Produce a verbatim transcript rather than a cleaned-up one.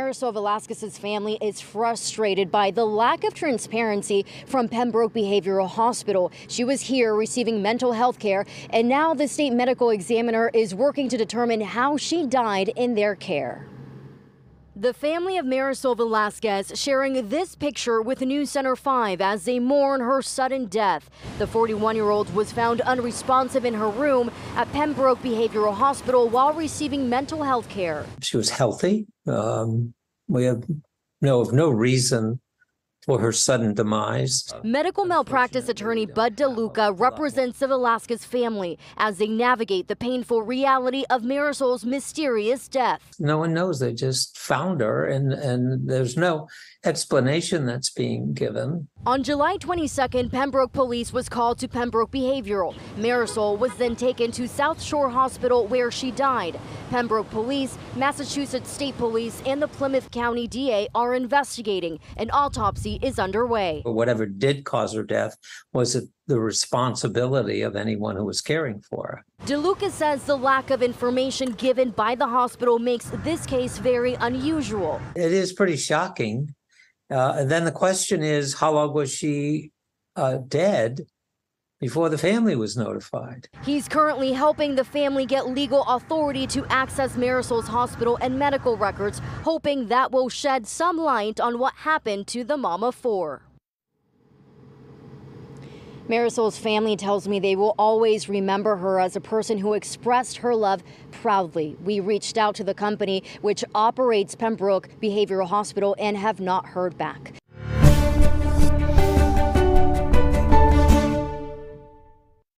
Marisol Velasquez's family is frustrated by the lack of transparency from Pembroke Behavioral Hospital. She was here receiving mental health care, and now the state medical examiner is working to determine how she died in their care. The family of Marisol Velasquez sharing this picture with News Center five as they mourn her sudden death. The forty-one-year-old was found unresponsive in her room at Pembroke Behavioral Hospital while receiving mental health care. She was healthy. Um, we have no, no reason for her sudden demise. Medical malpractice attorney Bud DeLuca represents the Velasquez family as they navigate the painful reality of Marisol's mysterious death. No one knows. They just found her, and, and there's no explanation that's being given. On July twenty-second, Pembroke Police was called to Pembroke Behavioral. Marisol was then taken to South Shore Hospital where she died. Pembroke Police, Massachusetts State Police, and the Plymouth County D A are investigating. An autopsy is underway. Whatever did cause her death was a the responsibility of anyone who was caring for her. DeLuca says the lack of information given by the hospital makes this case very unusual. It is pretty shocking. Uh, and then the question is, how long was she uh, dead before the family was notified? He's currently helping the family get legal authority to access Marisol's hospital and medical records, hoping that will shed some light on what happened to the mom of four. Marisol's family tells me they will always remember her as a person who expressed her love proudly. We reached out to the company which operates Pembroke Behavioral Hospital and have not heard back.